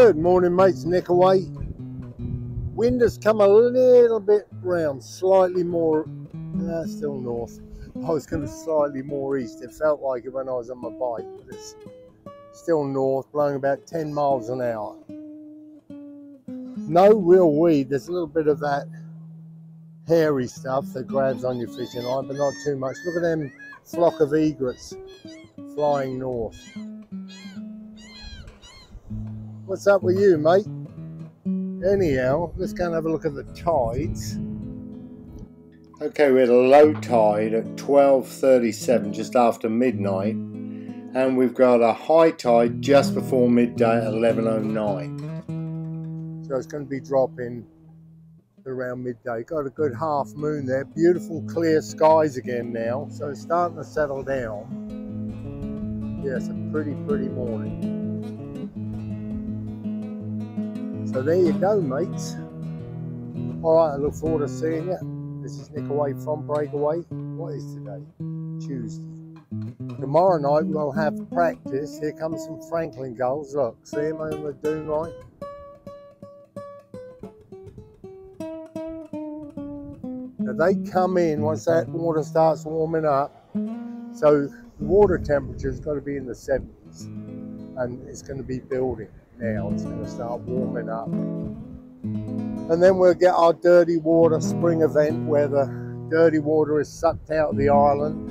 Good morning, mates. Nickaway. Wind has come a little bit round, slightly more, still north. I was going to slightly more east. It felt like it when I was on my bike, but it's still north, blowing about 10 miles an hour. No real weed. There's a little bit of that hairy stuff that grabs on your fishing line, but not too much. Look at them flock of egrets flying north. What's up with you, mate? Anyhow, let's go and have a look at the tides. Okay, we had a low tide at 12:37, just after midnight, and we've got a high tide just before midday at 11:09. So it's going to be dropping around midday. Got a good half moon there. Beautiful clear skies again now, so it's starting to settle down. Yeah, it's a pretty morning. So there you go, mates. Alright, I look forward to seeing you. This is Nickaway from Breakaway. What is today? Tuesday. Tomorrow night we'll have practice. Here comes some Franklin gulls. Look, see them over the dune line? They come in once that water starts warming up, so the water temperature's got to be in the 70s, and it's going to be building now. It's going to start warming up, and then we'll get our dirty water spring event where the dirty water is sucked out of the island,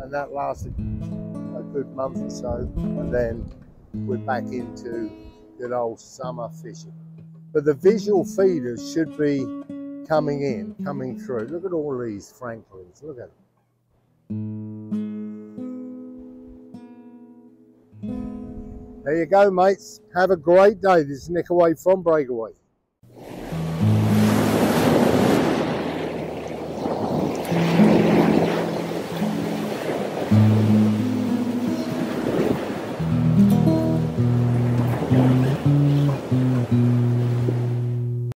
and that lasts a good month or so, and then we're back into good old summer fishing. But the visual feeders should be coming in, coming through. Look at all these Franklins, look at them. There you go, mates. Have a great day. This is Nickaway from Breakaway.